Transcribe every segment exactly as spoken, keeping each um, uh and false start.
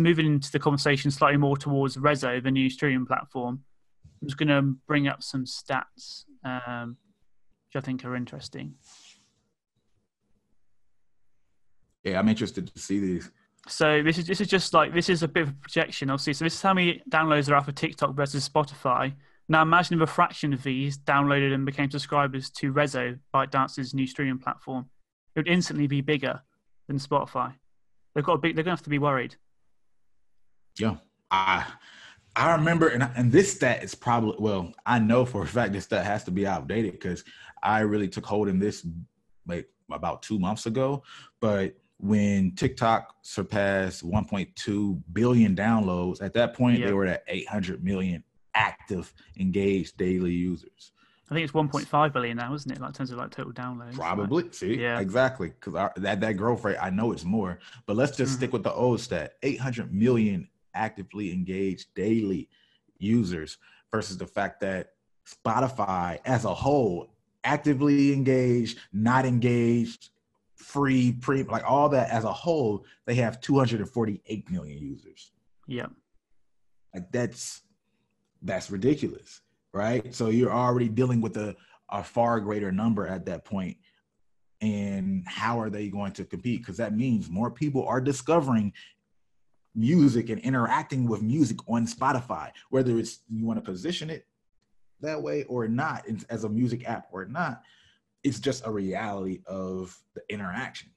Moving into the conversation slightly more towards Resso, the new streaming platform, I'm just going to bring up some stats um, which I think are interesting. Yeah, I'm interested to see these. So this is this is just like, this is a bit of a projection, obviously. So this is how many downloads are out for TikTok versus Spotify. Now imagine if a fraction of these downloaded and became subscribers to Resso, ByteDance's new streaming platform. It would instantly be bigger than Spotify. They've got a big, they're going to have to be worried. Yeah, I I remember, and and this stat is probably, well, I know for a fact this stat has to be outdated because I really took hold in this like about two months ago. But when TikTok surpassed one point two billion downloads, at that point, yeah, they were at eight hundred million active, engaged daily users. I think it's one point five billion now, isn't it? Like in terms of like total downloads. Probably. Like, see, yeah, exactly. Because that that growth rate, I know it's more, but let's just mm. stick with the old stat: eight hundred million actively engaged daily users versus the fact that Spotify, as a whole, actively engaged, not engaged, free, pre, like all that as a whole, they have two hundred forty-eight million users. Yeah, like that's that's ridiculous. Right. So you're already dealing with a, a far greater number at that point. And how are they going to compete? Because that means more people are discovering music and interacting with music on Spotify, whether it's you want to position it that way or not, as a music app or not. It's just a reality of the interaction.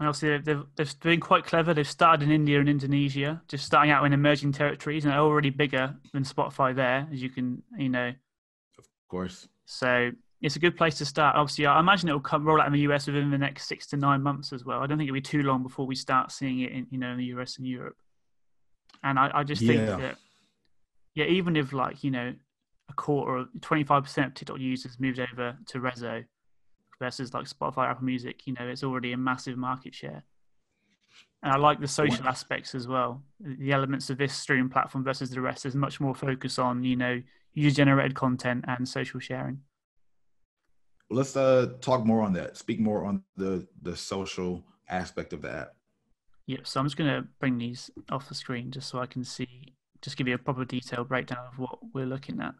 And obviously, they've, they've been quite clever. They've started in India and Indonesia, just starting out in emerging territories, and they're already bigger than Spotify there, as you can, you know. Of course. So it's a good place to start. Obviously, I imagine it will come roll out in the U S within the next six to nine months as well. I don't think it'll be too long before we start seeing it in, you know, in the U S and Europe. And I, I just think yeah. that, yeah, even if like, you know, a quarter or twenty-five percent of TikTok users moved over to Resso, versus like Spotify, Apple Music, you know, it's already a massive market share. And I like the social aspects as well. The elements of this streaming platform versus the rest is much more focus on, you know, user-generated content and social sharing. Let's uh, talk more on that. Speak more on the, the social aspect of the app. Yep. Yeah, so I'm just going to bring these off the screen just so I can see, just give you a proper detailed breakdown of what we're looking at.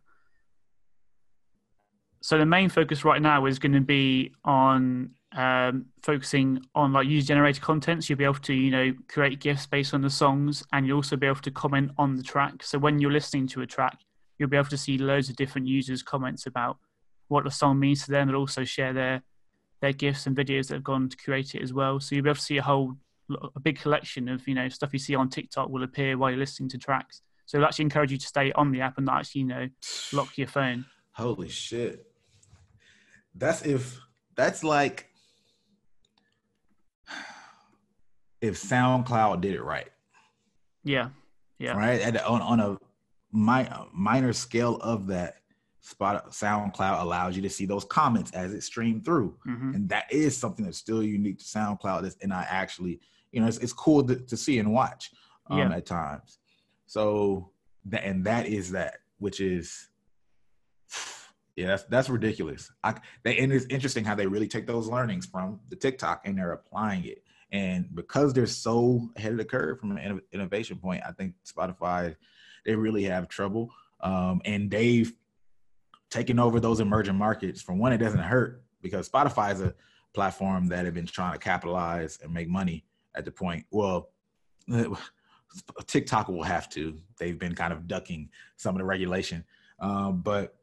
So the main focus right now is going to be on um, focusing on like user-generated content. So you'll be able to, you know, create GIFs based on the songs, and you'll also be able to comment on the track. So when you're listening to a track, you'll be able to see loads of different users' comments about what the song means to them, and also share their their GIFs and videos that have gone to create it as well. So you'll be able to see a whole a big collection of, you know, stuff you see on TikTok will appear while you're listening to tracks. So it'll actually encourage you to stay on the app and not actually, you know, lock your phone. Holy shit. That's if that's like if SoundCloud did it right. Yeah, yeah. Right at the, on on a mi- minor scale of that, spot SoundCloud allows you to see those comments as it streamed through, mm-hmm. and that is something that's still unique to SoundCloud. That's, and I actually, you know, it's it's cool to, to see and watch um, yeah. at times. So that and that is that, which is. Yeah, that's that's ridiculous. I, they, and it's interesting how they really take those learnings from the TikTok and they're applying it. And because they're so ahead of the curve from an innovation point, I think Spotify, they really have trouble. Um, and they've taken over those emerging markets. For one, it doesn't hurt because Spotify is a platform that have been trying to capitalize and make money at the point. Well, TikTok will have to. They've been kind of ducking some of the regulation. Um, but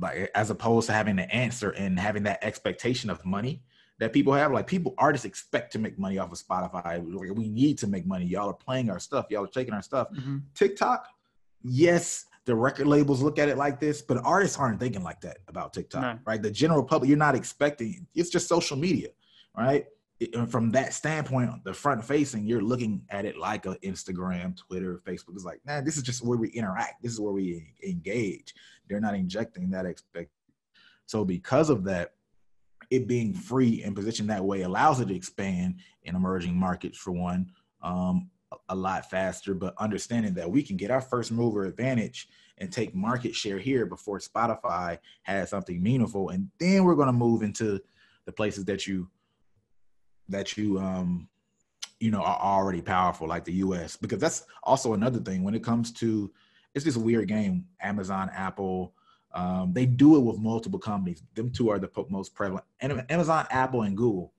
like as opposed to having the answer and having that expectation of money that people have, like people, artists expect to make money off of Spotify. Like, we need to make money. Y'all are playing our stuff. Y'all are taking our stuff. Mm-hmm. TikTok, yes, the record labels look at it like this, but artists aren't thinking like that about TikTok, no. right? The general public, you're not expecting, it's just social media, right? And from that standpoint, the front facing, you're looking at it like a Instagram, Twitter, Facebook. It's like, nah, this is just where we interact. This is where we engage. They're not injecting that expect. So because of that, it being free and positioned that way allows it to expand in emerging markets for one, um, a lot faster, but understanding that we can get our first mover advantage and take market share here before Spotify has something meaningful. And then we're going to move into the places that you that you um you know are already powerful, like the U S, because that's also another thing when it comes to, it's this weird game. Amazon, Apple, um, they do it with multiple companies. Them two are the most prevalent. And Amazon, Apple, and Google,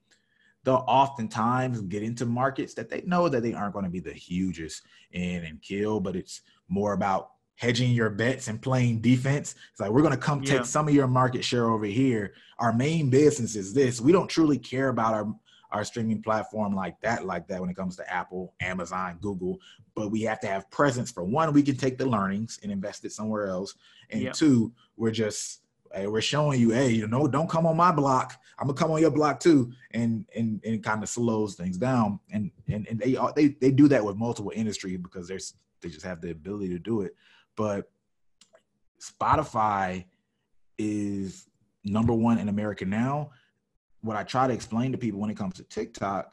they'll oftentimes get into markets that they know that they aren't going to be the hugest in and kill, but it's more about hedging your bets and playing defense. It's like, we're going to come yeah. take some of your market share over here. Our main business is this. We don't truly care about our, our streaming platform like that, like that when it comes to Apple, Amazon, Google, but we have to have presence. For one, we can take the learnings and invest it somewhere else. And yeah. two, we're just, hey, we're showing you, hey, you know, don't come on my block. I'm gonna come on your block too. And, and, and it kind of slows things down. And, and, and they, they, they do that with multiple industries because there's, they just have the ability to do it. But Spotify is number one in America now. What I try to explain to people when it comes to TikTok,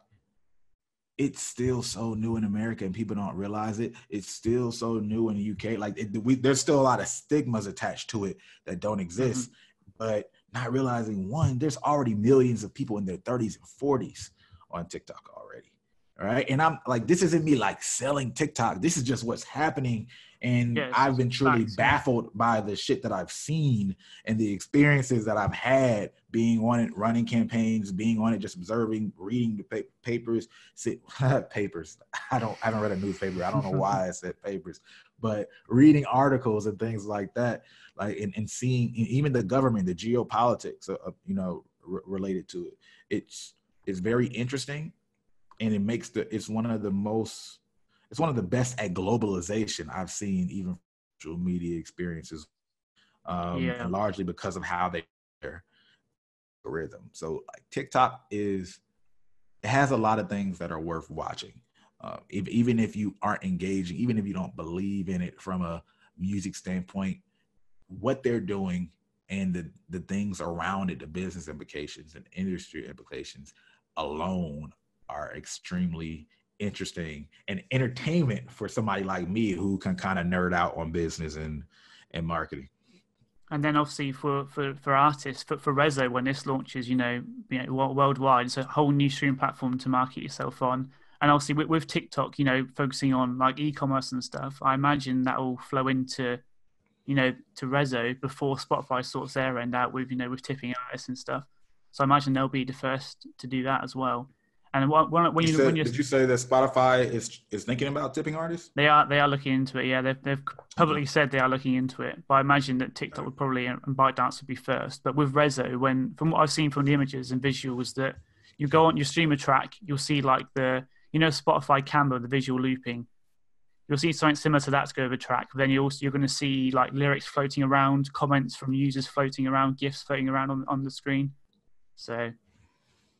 it's still so new in America and people don't realize it. It's still so new in the U K. Like it, we, there's still a lot of stigmas attached to it that don't exist, mm-hmm. but not realizing, one, there's already millions of people in their thirties and forties on TikTok already. All right. And I'm like, this isn't me like selling TikTok. This is just what's happening. And yeah, I've been truly nice. baffled by the shit that I've seen and the experiences that I've had being on it, running campaigns, being on it, just observing, reading the pa- papers, sit, papers. I don't, I don't read a newspaper. I don't know why I said papers, but reading articles and things like that, like, and, and seeing and even the government, the geopolitics, uh, you know, r- related to it. It's, it's very interesting. And it makes the, it's one of the most, it's one of the best at globalization I've seen, even social media experiences, um, yeah. and largely because of how they their algorithm. So like, TikTok is, it has a lot of things that are worth watching. Uh, if, even if you aren't engaging, even if you don't believe in it from a music standpoint, what they're doing and the, the things around it, the business implications and industry implications alone are extremely interesting and entertainment for somebody like me who can kind of nerd out on business and and marketing. And then obviously for for for artists, for for Resso, when this launches, you know, you know worldwide, it's a whole new stream platform to market yourself on. And obviously with, with TikTok, you know, focusing on like e-commerce and stuff, I imagine that will flow into, you know, to Resso before Spotify sorts their end out with, you know, with tipping artists and stuff. So I imagine they'll be the first to do that as well. And when, when you, you said, when did you say that Spotify is is thinking about tipping artists? They are they are looking into it. Yeah, they've they've publicly said they are looking into it. But I imagine that TikTok would probably and ByteDance would be first. But with Resso, when from what I've seen from the images and visuals, that you go on your streamer track, you'll see like the you know Spotify Canva, the visual looping. You'll see something similar to that to go over track. But then you also you're going to see like lyrics floating around, comments from users floating around, GIFs floating around on on the screen. So.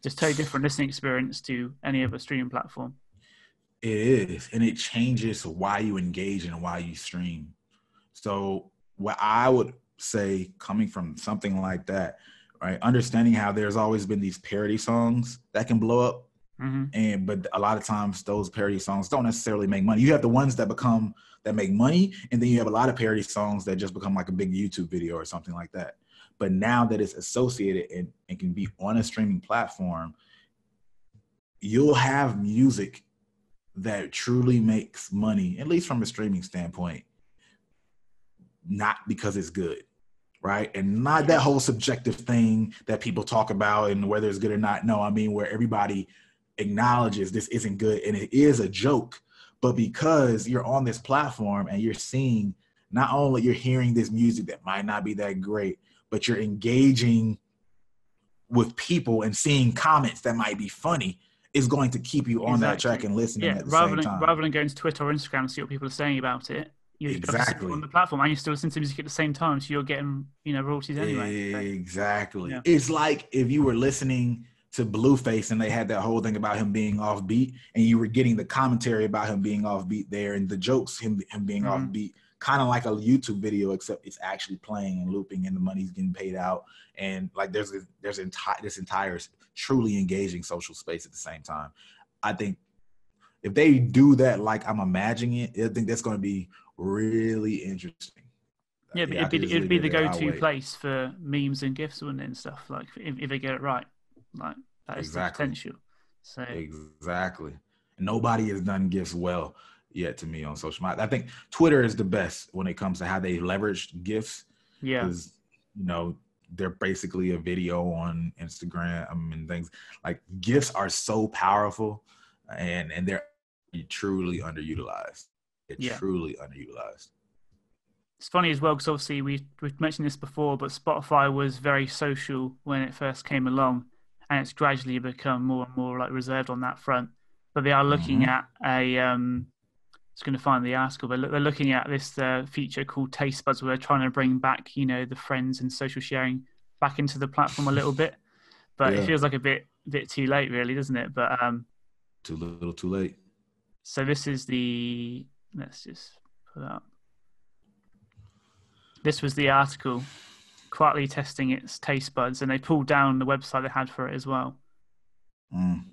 Just totally different listening experience to any other streaming platform. It is, and it changes why you engage and why you stream. So what I would say coming from something like that, right, understanding how there's always been these parody songs that can blow up, mm-hmm. and but a lot of times those parody songs don't necessarily make money. You have the ones that become, that make money, and then you have a lot of parody songs that just become like a big YouTube video or something like that. But now that it's associated and, and can be on a streaming platform, you'll have music that truly makes money, at least from a streaming standpoint, not because it's good, right? And not that whole subjective thing that people talk about and whether it's good or not. No, I mean where everybody acknowledges this isn't good and it is a joke, but because you're on this platform and you're seeing, not only you're hearing this music that might not be that great, but you're engaging with people and seeing comments that might be funny is going to keep you on exactly. that track and listening yeah, at the rather same than, time. Rather than going to Twitter or Instagram and see what people are saying about it, you're exactly. on the platform and you're still listening to music at the same time, so you're getting you know royalties anyway. So, exactly. Yeah. It's like if you were listening to Blueface and they had that whole thing about him being offbeat and you were getting the commentary about him being offbeat there and the jokes, him, him being mm. offbeat, kind of like a YouTube video, except it's actually playing and looping and the money's getting paid out. And like there's a, there's enti- this entire truly engaging social space at the same time. I think if they do that, like I'm imagining it, I think that's going to be really interesting. Yeah, but yeah, it'd be, it'd be the go-to place for memes and GIFs, wouldn't it, and stuff, like if, if they get it right. Like that is exactly. the potential. So exactly. Nobody has done gifts well yet to me on social media. I think Twitter is the best when it comes to how they leveraged gifts. Yeah. Because, you know, they're basically a video on Instagram and things. Like gifts are so powerful and, and they're truly underutilized. They're yeah. truly underutilized. It's funny as well because obviously we, we've mentioned this before, but Spotify was very social when it first came along, and it's gradually become more and more like reserved on that front. But they are looking mm-hmm. at a, um, just going to find the article, but they're looking at this uh, feature called Taste Buds, where they're trying to bring back, you know, the friends and social sharing back into the platform a little bit. But yeah. it feels like a bit bit too late, really, doesn't it? But um, too little, too late. So this is the, let's just put up. This was the article, quietly testing its taste buds, and they pulled down the website they had for it as well. Mm.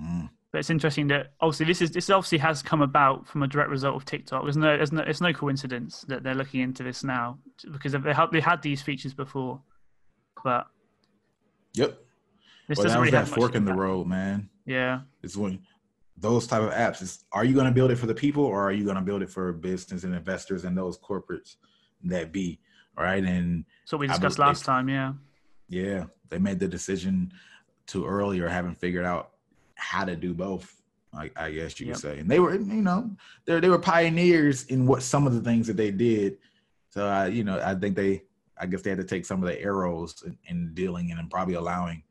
Mm. But it's interesting that obviously this is this obviously has come about from a direct result of TikTok. There's no, there's no, it's no coincidence that they're looking into this now because they had they had these features before, but yep, this well, doesn't that was really that have fork in the road, man. Yeah, it's when those type of apps. It's, are you going to build it for the people, or are you going to build it for business and investors and those corporates that be? All right, and so we discussed I, last they, time. Yeah, yeah, they made the decision too early or haven't figured out how to do both, I, I guess you yep. could say. And they were, you know, they they were pioneers in what some of the things that they did. So, I, you know, I think they, I guess they had to take some of the arrows in, in dealing and probably allowing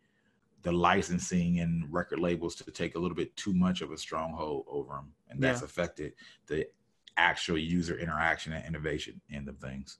the licensing and record labels to take a little bit too much of a stronghold over them. And that's yeah. affected the actual user interaction and innovation end of things.